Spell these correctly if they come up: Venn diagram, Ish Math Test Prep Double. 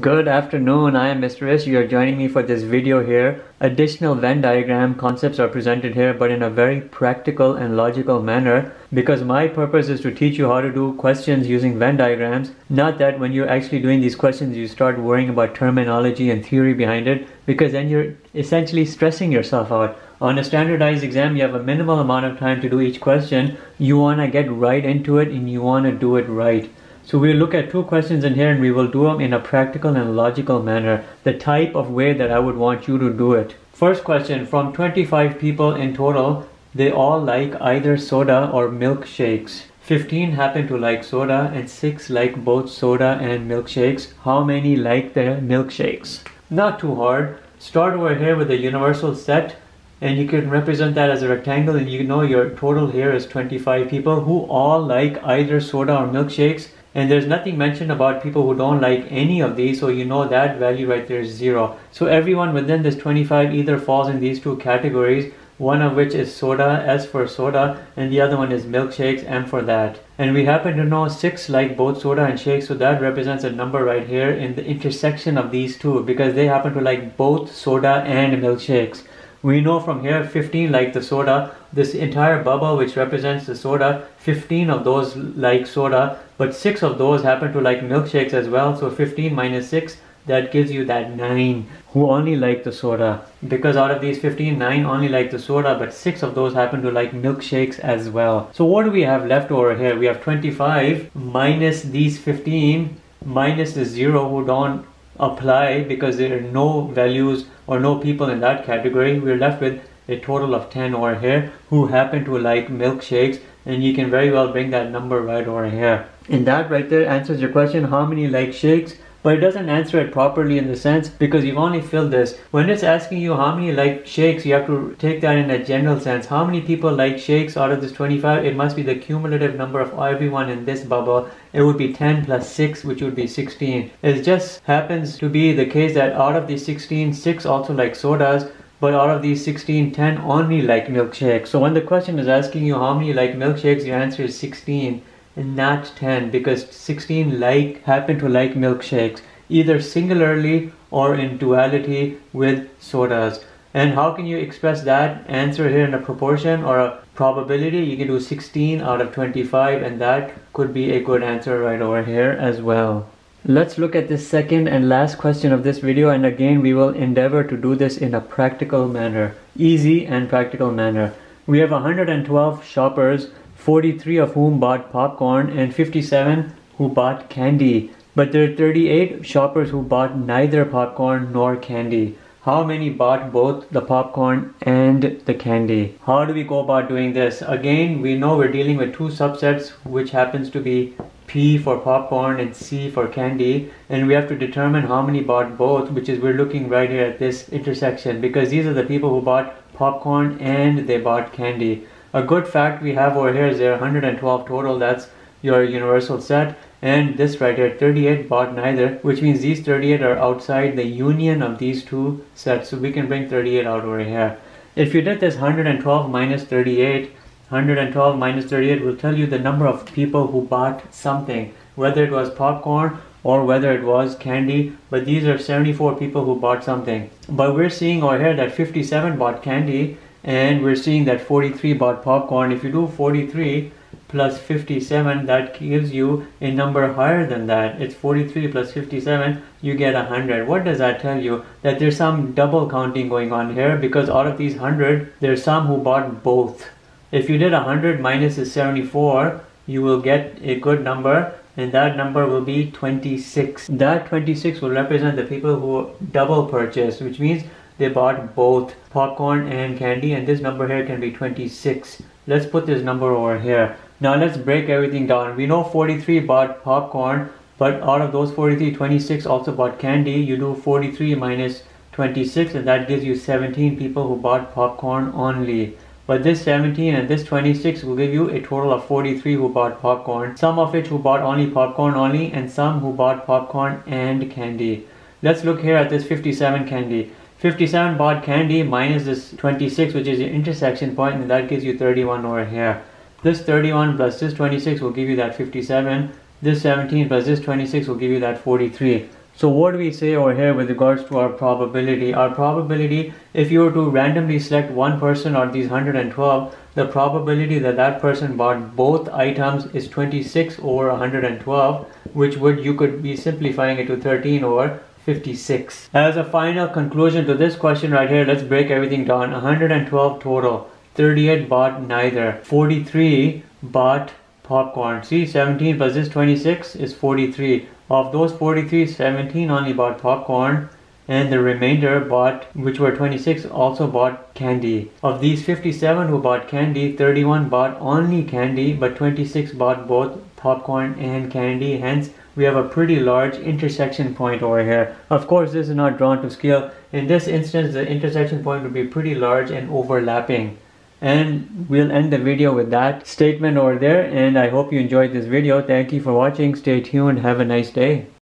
Good afternoon, I am Mr. Ish. You are joining me for this video here. Additional Venn diagram concepts are presented here, but in a very practical and logical manner, because my purpose is to teach you how to do questions using Venn diagrams. Not that when you're actually doing these questions you start worrying about terminology and theory behind it, because then you're essentially stressing yourself out. On a standardized exam, you have a minimal amount of time to do each question. You want to get right into it and you want to do it right. So we'll look at two questions in here and we will do them in a practical and logical manner, the type of way that I would want you to do it. First question, from 25 people in total, they all like either soda or milkshakes. 15 happen to like soda and 6 like both soda and milkshakes. How many like their milkshakes? Not too hard. Start over here with a universal set and you can represent that as a rectangle, and you know your total here is 25 people who all like either soda or milkshakes. And there's nothing mentioned about people who don't like any of these, so you know that value right there is 0. So everyone within this 25 either falls in these two categories, one of which is soda, S for soda, and the other one is milkshakes, M for that. And we happen to know 6 like both soda and shakes, so that represents a number right here in the intersection of these two, because they happen to like both soda and milkshakes. We know from here 15 like the soda. This entire bubble which represents the soda, 15 of those like soda, but 6 of those happen to like milkshakes as well. So 15 minus 6, that gives you that 9 who only like the soda. Because out of these 15, 9 only like the soda, but 6 of those happen to like milkshakes as well. So what do we have left over here? We have 25 minus these 15 minus the 0 who don't apply because there are no values or no people in that category. We're left with a total of 10 over here who happen to like milkshakes, and you can very well bring that number right over here. And that right there answers your question, how many like shakes, but it doesn't answer it properly in the sense because you've only filled this. When it's asking you how many like shakes, you have to take that in a general sense. How many people like shakes out of this 25? It must be the cumulative number of everyone in this bubble. It would be 10 plus 6, which would be 16. It just happens to be the case that out of these 16, 6 also like sodas. But out of these 16, 10 only like milkshakes. So when the question is asking you how many like milkshakes, your answer is 16 and not 10, because 16 like happen to like milkshakes, either singularly or in duality with sodas. And how can you express that answer here in a proportion or a probability? You can do 16 out of 25, and that could be a good answer right over here as well. Let's look at the second and last question of this video, and again we will endeavor to do this in a practical manner, easy and practical manner. We have 112 shoppers, 43 of whom bought popcorn and 57 who bought candy. But there are 38 shoppers who bought neither popcorn nor candy. How many bought both the popcorn and the candy? How do we go about doing this? Again, we know we're dealing with two subsets, which happens to be P for popcorn and C for candy, and we have to determine how many bought both, which is we're looking right here at this intersection, because these are the people who bought popcorn and they bought candy. A good fact we have over here is there are 112 total, that's your universal set, and this right here, 38 bought neither, which means these 38 are outside the union of these two sets, so we can bring 38 out over here. If you did this 112 minus 38, 112 minus 38 will tell you the number of people who bought something, whether it was popcorn or whether it was candy, but these are 74 people who bought something. But we're seeing over here that 57 bought candy, and we're seeing that 43 bought popcorn. If you do 43 plus 57, that gives you a number higher than that. It's 43 plus 57, you get 100. What does that tell you? That there's some double counting going on here, because out of these 100, there's some who bought both. If you did 100 minus the 74, you will get a good number, and that number will be 26. That 26 will represent the people who double purchased, which means they bought both popcorn and candy, and this number here can be 26. Let's put this number over here. Now let's break everything down. We know 43 bought popcorn, but out of those 43, 26 also bought candy. You do 43 minus 26, and that gives you 17 people who bought popcorn only. But this 17 and this 26 will give you a total of 43 who bought popcorn, some of which who bought only popcorn only, and some who bought popcorn and candy. Let's look here at this 57 candy. 57 bought candy minus this 26, which is your intersection point, and that gives you 31 over here. This 31 plus this 26 will give you that 57. This 17 plus this 26 will give you that 43. So what we say over here with regards to our probability, if you were to randomly select one person out of these 112, the probability that that person bought both items is 26 over 112, which would, you could be simplifying it to 13 over 56. As a final conclusion to this question right here, let's break everything down. 112 total, 38 bought neither, 43 bought popcorn. See, 17 plus this 26 is 43. Of those 43, 17 only bought popcorn, and the remainder bought, which were 26, also bought candy. Of these 57 who bought candy, 31 bought only candy, but 26 bought both popcorn and candy. Hence, we have a pretty large intersection point over here. Of course, this is not drawn to scale. In this instance, the intersection point would be pretty large and overlapping. And we'll end the video with that statement over there, and I hope you enjoyed this video. Thank you for watching. Stay tuned. Have a nice day.